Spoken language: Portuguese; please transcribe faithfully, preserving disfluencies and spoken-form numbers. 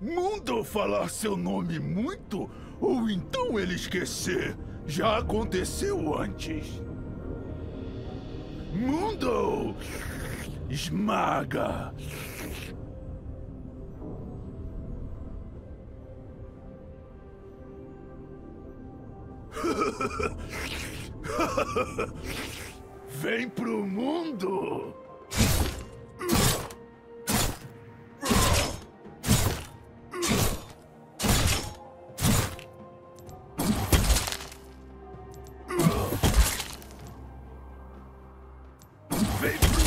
Mundo falar seu nome muito, ou então ele esquecer. Já aconteceu antes. Mundo! Esmaga! Vem pro mundo! Vem